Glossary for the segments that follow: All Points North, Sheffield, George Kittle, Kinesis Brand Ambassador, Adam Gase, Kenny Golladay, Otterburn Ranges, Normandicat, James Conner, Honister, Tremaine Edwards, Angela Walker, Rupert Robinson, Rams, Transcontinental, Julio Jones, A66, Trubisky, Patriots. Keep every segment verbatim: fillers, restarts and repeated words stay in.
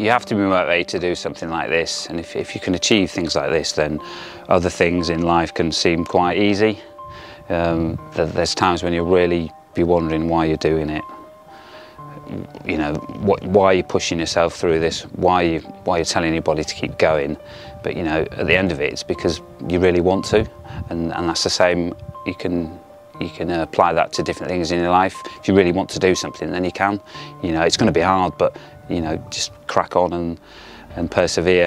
You have to be motivated to do something like this, and if, if you can achieve things like this, then other things in life can seem quite easy. Um, there's times when you'll really be wondering why you're doing it. You know, what, why are you pushing yourself through this? Why are you, why are you telling your body to keep going? But you know, at the end of it, it's because you really want to, and, and that's the same. You can you can apply that to different things in your life. If you really want to do something, then you can. You know, it's going to be hard, but you know, just crack on and and persevere.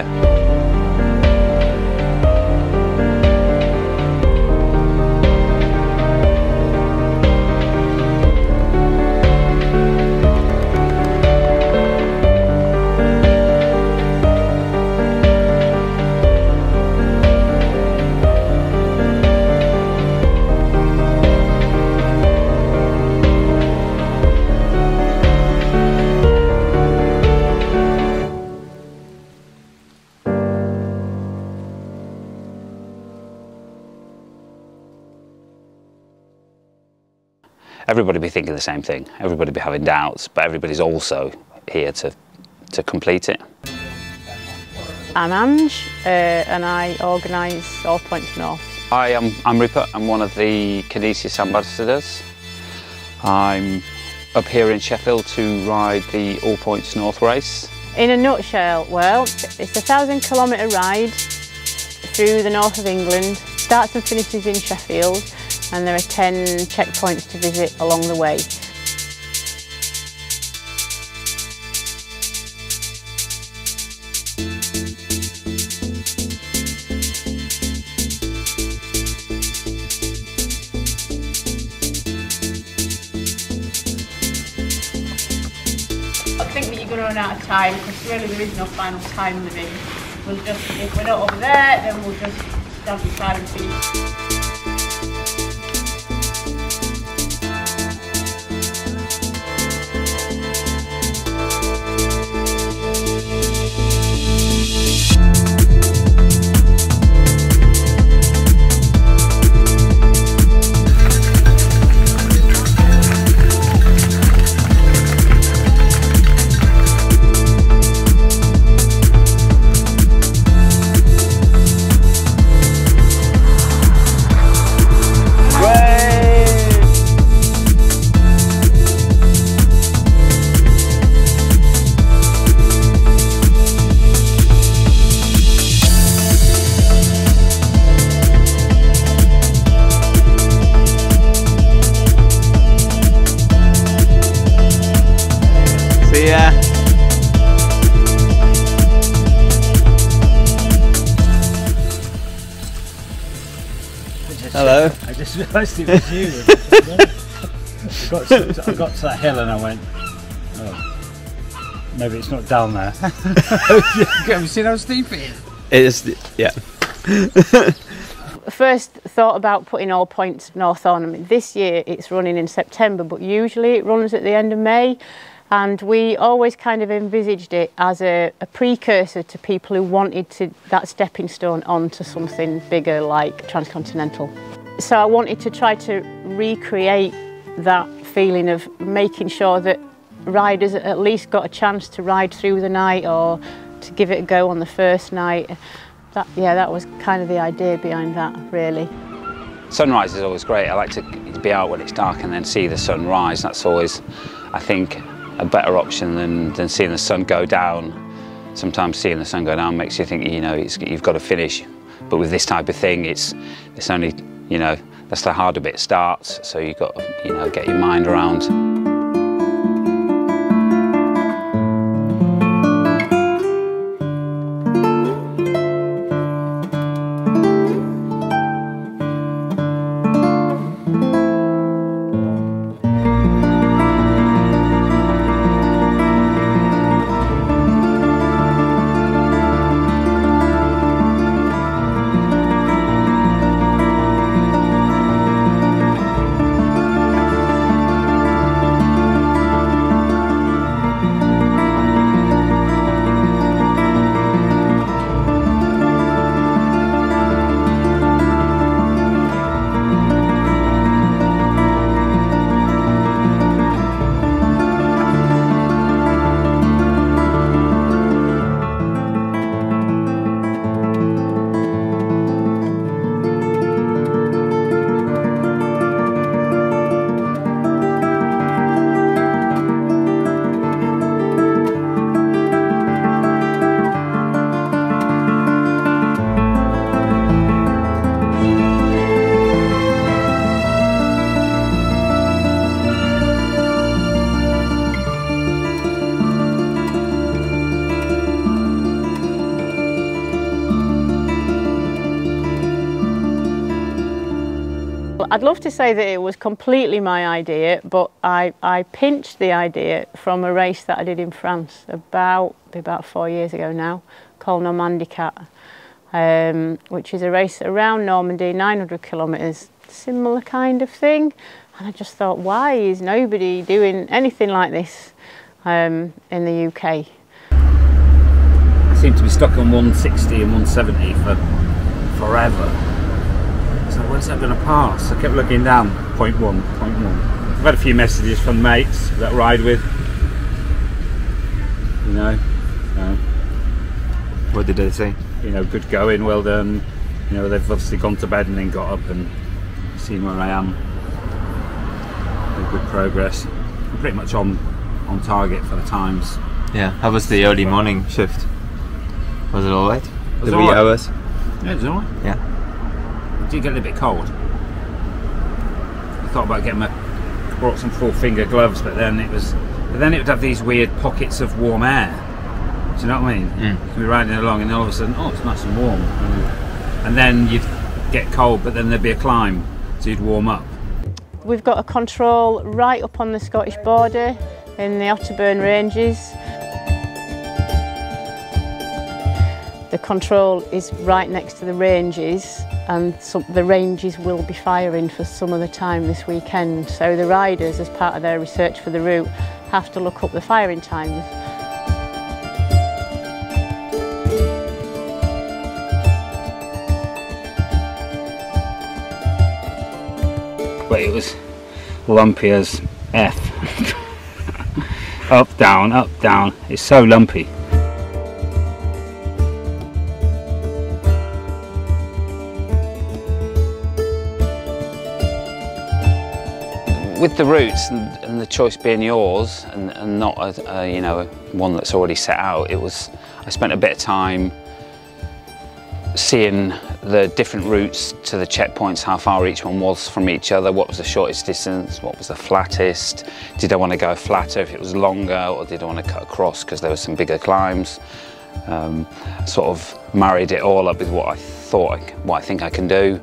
Everybody be thinking the same thing, everybody be having doubts, but everybody's also here to, to complete it. I'm Ange uh, and I organise All Points North. Hi, I'm, I'm Rupert, I'm one of the Kinesis Ambassadors. I'm up here in Sheffield to ride the All Points North race. In a nutshell, well, it's a thousand kilometre ride through the north of England, starts and finishes in Sheffield, and there are ten checkpoints to visit along the way. I think that you're going to run out of time, because really there is no final time limit. We'll just, if we're not over there, then we'll just stand beside and see. Hello. I just realised it was you. I, got to, I got to that hill and I went, oh, maybe it's not down there. Have you seen how steep it is? It is, yeah. First thought about putting All Points North on. I mean, this year it's running in September, but usually it runs at the end of May. And we always kind of envisaged it as a, a precursor to people who wanted to, that stepping stone onto something bigger like Transcontinental. So I wanted to try to recreate that feeling of making sure that riders at least got a chance to ride through the night or to give it a go on the first night. That, yeah, that was kind of the idea behind that, really. Sunrise is always great. I like to be out when it's dark and then see the sunrise. That's always, I think, a better option than, than seeing the sun go down. Sometimes seeing the sun go down makes you think, you know, it's, you've got to finish. But with this type of thing, it's it's only, you know, that's the harder bit starts. So you've got to, you know, get your mind around. I'd love to say that it was completely my idea, but I, I pinched the idea from a race that I did in France about, about four years ago now, called Normandicat, um, which is a race around Normandy, nine hundred kilometres, similar kind of thing. And I just thought, why is nobody doing anything like this um, in the U K? I seem to be stuck on one sixty and one seventy for forever. So when's that going to pass? I kept looking down, point one, point one. I've had a few messages from mates that I ride with. You know, uh, what did they say? You know, good going, well done. You know, they've obviously gone to bed and then got up and seen where I am. Good progress. I'm pretty much on on target for the times. Yeah. How was the early morning shift? Was it all right? The wee hours? Yeah, it was all right. Yeah. It did get a bit cold. I thought about getting my brought some full finger gloves, but then it was but then it would have these weird pockets of warm air. Do you know what I mean? Mm. You'd be riding along and all of a sudden, oh, it's nice and warm, and then you'd get cold, but then there'd be a climb, so you'd warm up. We've got a control right up on the Scottish border in the Otterburn Ranges. The control is right next to the ranges, and some, the ranges will be firing for some of the time this weekend. So the riders, as part of their research for the route, have to look up the firing times. But it was lumpy as F. Up, down, up, down. It's so lumpy. With the routes and, and the choice being yours and, and not a, a, you know, one that's already set out, it was. I spent a bit of time seeing the different routes to the checkpoints, how far each one was from each other, what was the shortest distance, what was the flattest, did I want to go flatter if it was longer, or did I want to cut across because there were some bigger climbs. Um, sort of married it all up with what I thought, I, what I think I can do.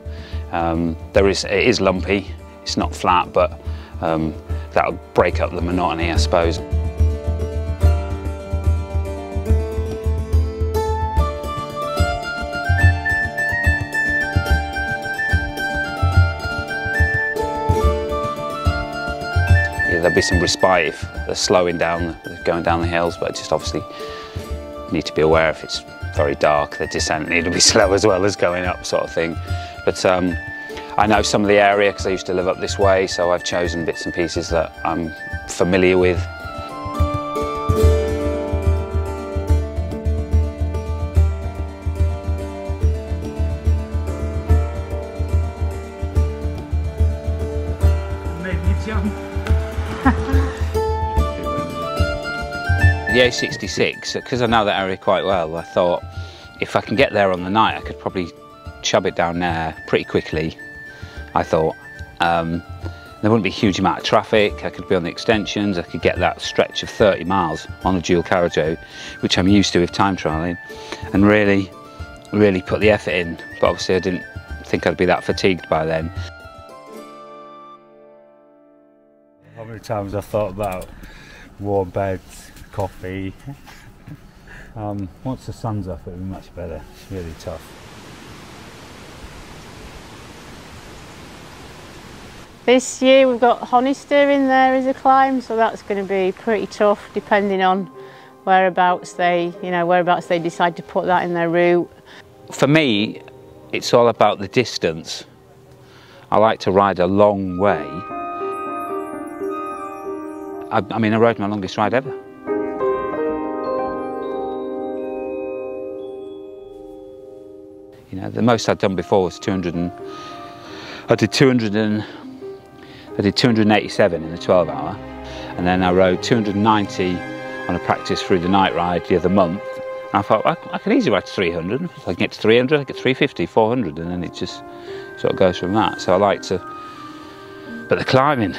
Um, there is, it is lumpy, it's not flat, but um, that'll break up the monotony, I suppose. There'll be some respite if they're slowing down, going down the hills, but just obviously need to be aware if it's very dark, the descent need to be slow as well as going up, sort of thing. But um, I know some of the area because I used to live up this way, so I've chosen bits and pieces that I'm familiar with. The A sixty-six, because I know that area quite well, I thought if I can get there on the night, I could probably chub it down there pretty quickly, I thought. Um, there wouldn't be a huge amount of traffic, I could be on the extensions, I could get that stretch of thirty miles on a dual carriage road, which I'm used to with time trialling, and really, really put the effort in. But obviously I didn't think I'd be that fatigued by then. How many times I thought about warm beds, coffee. Um, once the sun's up, it'll be much better. It's really tough. This year we've got Honister in there as a climb, so that's going to be pretty tough, depending on whereabouts they, you know, whereabouts they decide to put that in their route. For me, it's all about the distance. I like to ride a long way. I, I mean, I rode my longest ride ever. You know, the most I'd done before was two hundred and I did two hundred and I did two hundred eighty-seven in the twelve hour, and then I rode two hundred ninety on a practice through the night ride the other month, and I thought I, I could easily ride three hundred. If I can get to three hundred, I get three fifty, four hundred, and then it just sort of goes from that. So I like to, but the climbing.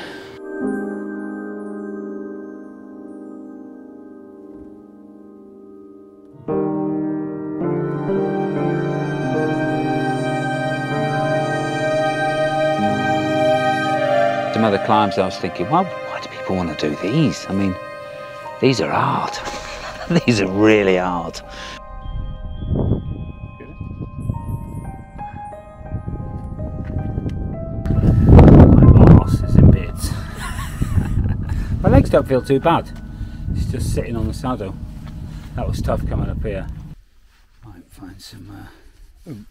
some other climbs I was thinking, why, why do people want to do these? I mean, these are hard. These are really hard. My arse is in bits. My legs don't feel too bad. It's just sitting on the saddle. That was tough coming up here. Might find some uh, oomph.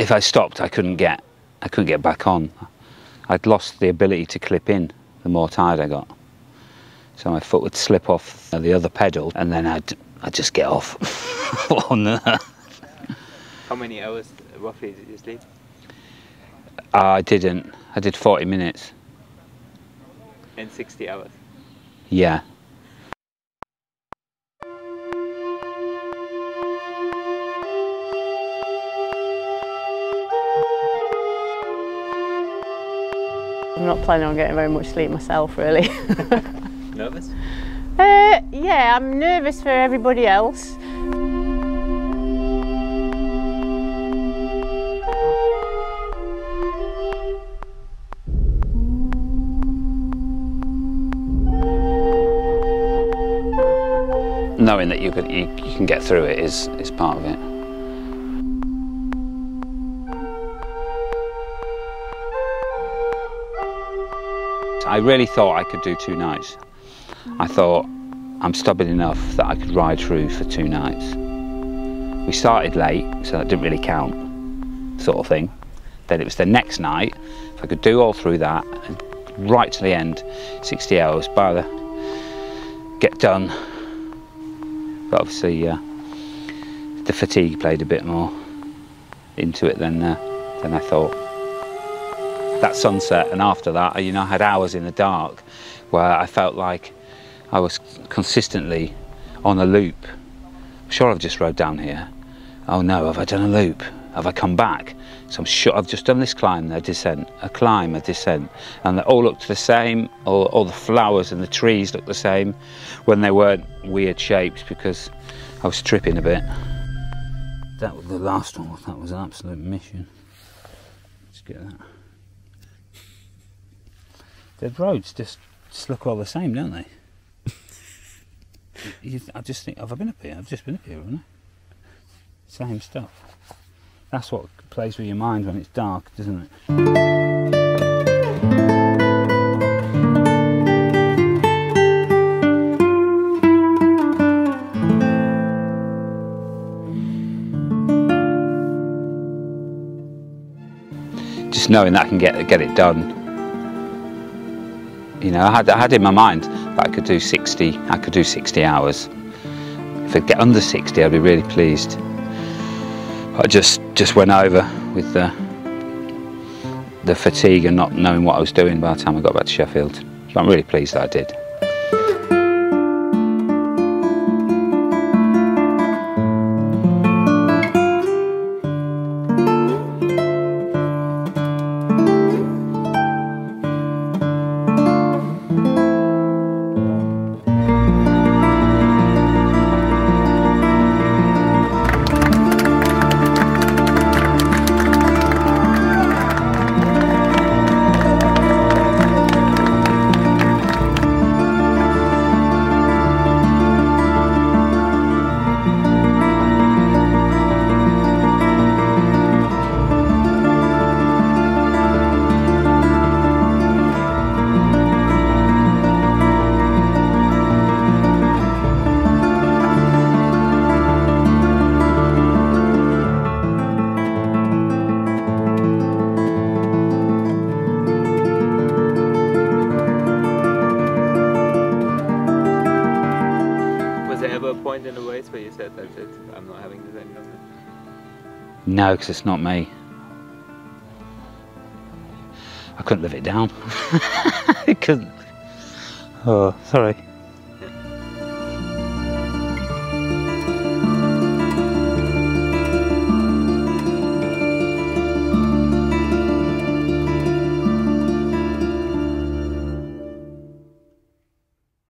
If I stopped, I couldn't get, I couldn't get back on. I'd lost the ability to clip in the more tired I got. So my foot would slip off the other pedal and then I'd, I'd just get off on the... How many hours roughly did you sleep? I didn't. I did forty minutes. And sixty hours? Yeah. I'm not planning on getting very much sleep myself, really. Nervous? Uh, yeah, I'm nervous for everybody else. Knowing that you, could, you, you can get through it is, is part of it. I really thought I could do two nights. I thought, I'm stubborn enough that I could ride through for two nights. We started late, so that didn't really count, sort of thing. Then it was the next night, if I could do all through that, and right to the end, sixty hours, by the get done. But obviously, uh, the fatigue played a bit more into it than, uh, than I thought. That sunset and after that, you know, I had hours in the dark where I felt like I was consistently on a loop. I'm sure I've just rode down here. Oh no, have I done a loop? Have I come back? So I'm sure I've just done this climb, a descent, a climb, a descent, and they all looked the same, all, all the flowers and the trees looked the same when they weren't weird shapes because I was tripping a bit. That was the last one, that was an absolute mission. Let's get that. The roads just, just look all the same, don't they? you, I just think, have I been up here? I've just been up here, haven't I? Same stuff. That's what plays with your mind when it's dark, doesn't it? Just knowing that I can get get it done. You know, I had, I had in my mind that I could do sixty. I could do sixty hours. If I get under sixty, I'd be really pleased. I just just went over with the the fatigue and not knowing what I was doing by the time I got back to Sheffield. So I'm really pleased that I did. No, because it's not me. I couldn't live it down. It couldn't. Oh, sorry.